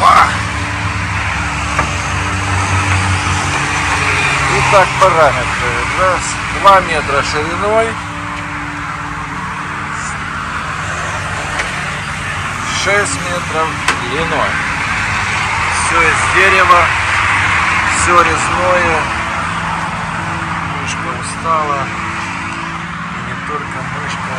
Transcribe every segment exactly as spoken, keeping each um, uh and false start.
пора. Итак, параметры. Раз, два метра шириной, шесть метров длиной. Все из дерева, все резное. Мышка устала. И не только мышка,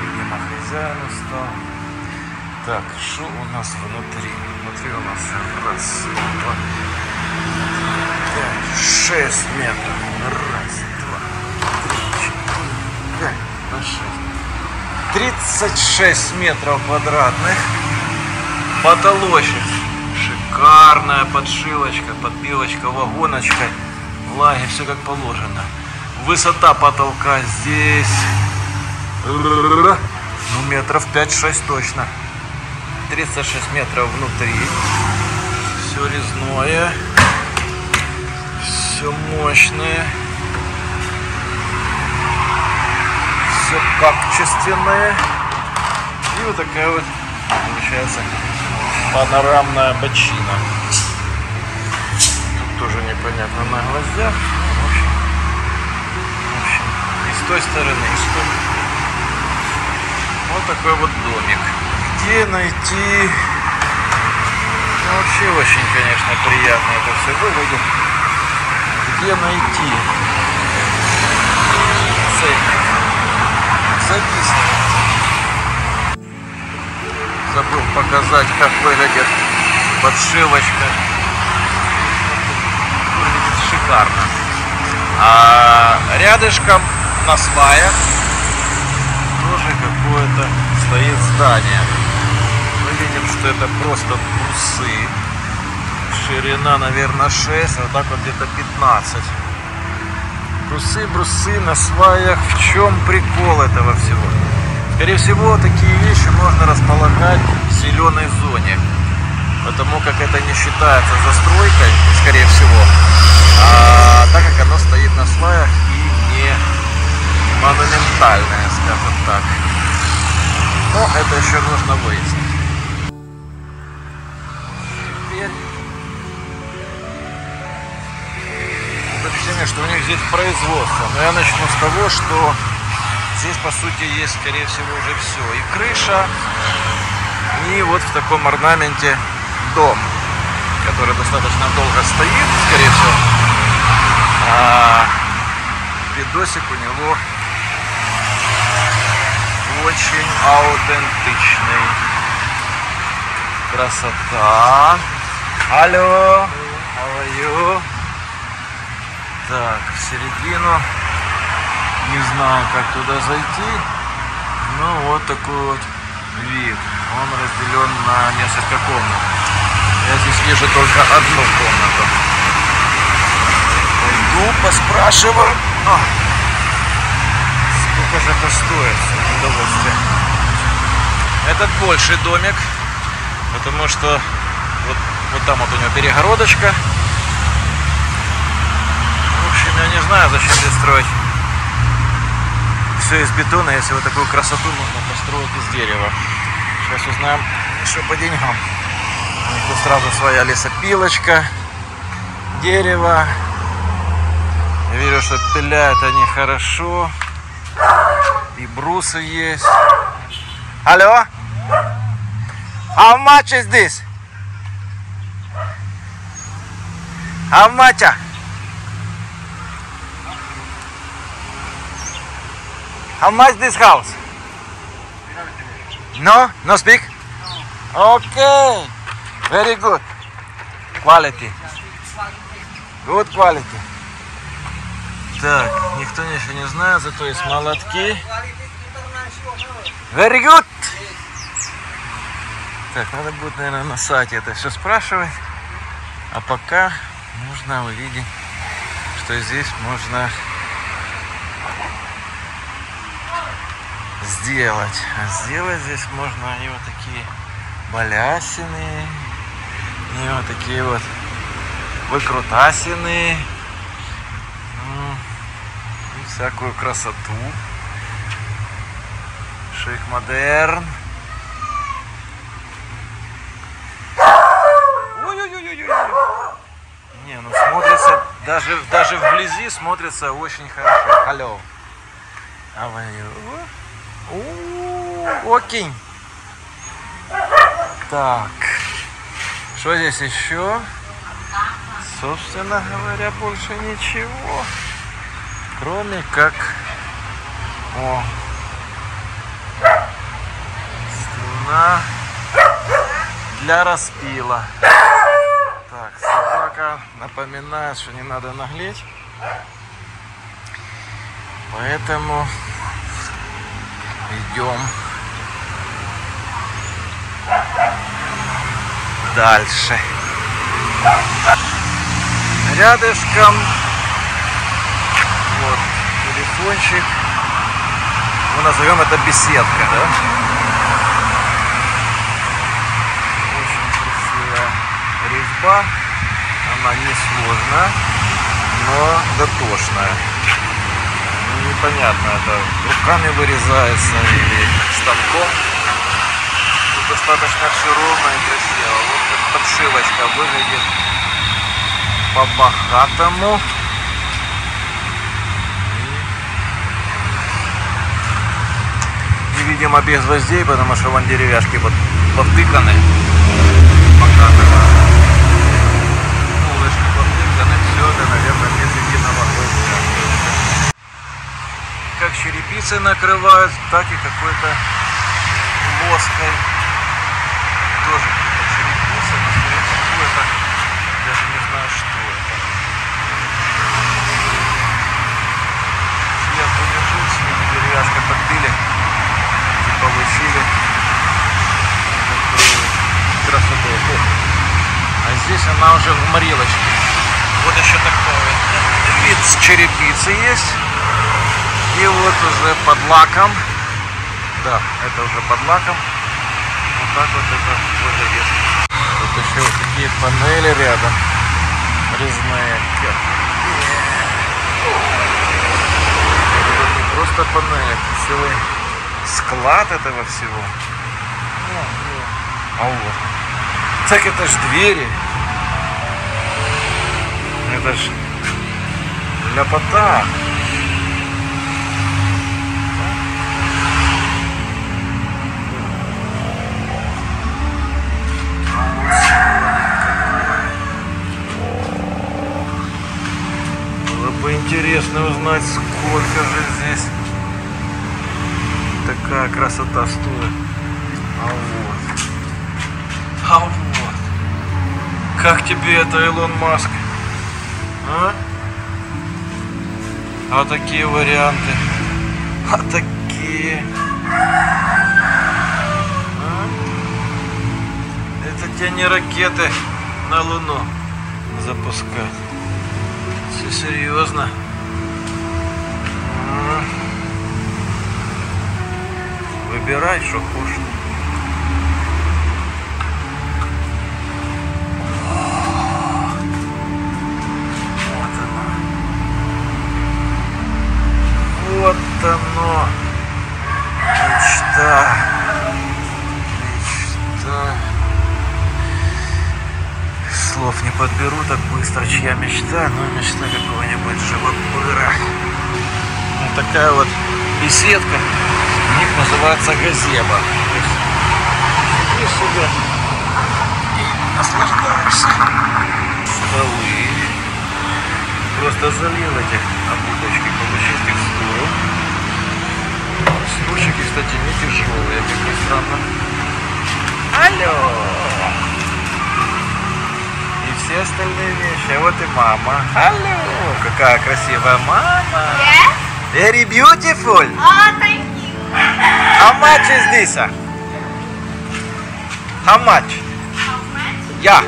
видимо, хозяин устал. Так, что у нас внутри? Внутри у нас раз, два, пять, шесть метров. Раз, два, три, четыре, пять, на шесть. тридцать шесть метров квадратных. Потолочек. Шикарная подшилочка, подбилочка, вагоночка. Влаги, все как положено. Высота потолка здесь. Ну, метров пять-шесть точно. тридцать шесть метров внутри, все резное, все мощное, все качественное. И вот такая вот получается панорамная бочина. Тут тоже непонятно на глазах. В общем, в общем, и с той стороны, и с той. Вот такой вот домик. Где найти? Ну, вообще очень, конечно, приятно это все выглядит. Где найти ценник? Записывай. Забыл показать, как выглядит подшивочка. Выглядит шикарно. А рядышком на сваях тоже какое-то стоит здание. Видим, что это просто брусы. Ширина, наверное, шесть, а вот так вот где-то пятнадцать. Брусы, брусы на сваях. В чем прикол этого всего? Скорее всего, такие вещи можно располагать в зеленой зоне, потому как это не считается застройкой, скорее всего, а так как оно стоит на сваях и не монументальное, скажем так. Но это еще нужно выяснить. Впечатление, что у них здесь производство. Но я начну с того, что здесь по сути есть, скорее всего, уже все. И крыша, и вот в таком орнаменте дом, который достаточно долго стоит, скорее всего. А видосик у него очень аутентичный. Красота. Алло, алло. Так, в середину. Не знаю, как туда зайти. Ну, вот такой вот вид. Он разделен на несколько комнат. Я здесь вижу только одну комнату. Пойду, поспрашиваю. О, сколько же это стоит? Удовольствие. Этот больший домик, потому что вот, вот там вот у него перегородочка. Я не знаю, зачем здесь строить все из бетона, если вот такую красоту можно построить из дерева. Сейчас узнаем, что по деньгам. У них тут сразу своя лесопилочка, дерево. Я вижу, что пиляют они хорошо. И брусы есть. Алло? How much is this? How much? How much this house? No? No speak? No. Okay. Very good. Quality. Good quality. Так, никто ничего не знает, зато есть молотки. Very good. Так, надо будет, наверное, на сайте это все спрашивать. А пока нужно увидеть, что здесь можно сделать. А сделать здесь можно и вот такие балясины, и вот такие вот выкрутасины, ну, и всякую красоту. Шик-модерн. Даже, даже вблизи смотрится очень хорошо. Алло. Окей. Так. Что здесь еще? Собственно говоря, больше ничего. Кроме как... О. Струна для распила. Так, собака напоминает, что не надо наглеть. Поэтому идем дальше. Рядышком вот телефончик. Мы назовем это беседка, да? Очень красивая резьба. Она несложная, но дотошная. Непонятно, это руками вырезается или станком. Тут достаточно широко и красиво. Вот как подшивочка выглядит по-богатому. И, видимо, без гвоздей, потому что вон деревяшки вот повтыканы. Покатывают. Полочки повтыканы. Все это, наверное, без единого гвоздя. Как черепицы накрывают, так и какой-то плоской. Тоже черепица, но скорее всего это даже не знаю, что это. Сверху лежит, сверху деревяшка подбили и получили такую красоту. А здесь она уже в морилочке. Вот еще такой вид с черепицы есть. И вот уже под лаком, да, это уже под лаком, вот так вот это выглядит. Тут еще вот такие панели рядом, резные. Это не просто панели, это целый склад этого всего. А вот, так это ж двери, это ж ляпота. Интересно узнать, сколько же здесь такая красота стоит. А вот. А вот. Как тебе это, Илон Маск? А? А такие варианты. А такие. А? Это те не ракеты на Луну запускать. Все серьезно. Выбирай, что хочешь. Вот оно. Вот оно. Мечта. Мечта. Слов не подберу так быстро, чья мечта, но мечта какого-нибудь живопыра. Вот такая вот беседка. У них называется газеба. Сиди сюда и наслаждаешься. Столы. Просто залил этих обуточки, получил текстуру. Стульчики, кстати, не тяжелые, как ни странно. Алло! И все остальные вещи. А вот и мама. Алло! Какая красивая мама! Very beautiful! How much is this? How much? How much? Yeah. I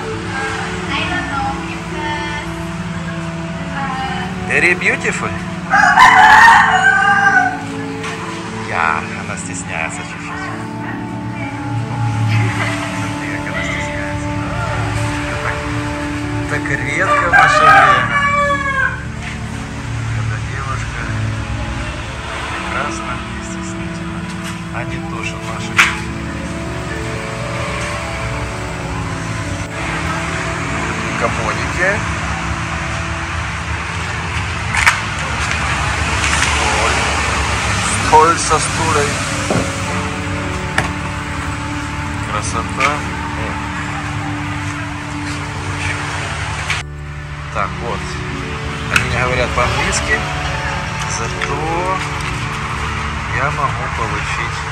don't know because... Uh... Very beautiful. Yeah, она стесняется чуть-чуть. Как она стесняется. Так, так редко в наше время. Когда девушка прекрасна. Они тоже наши. Комодики. со стулей. Красота. Так, вот. Они не говорят по-английски, зато я могу получить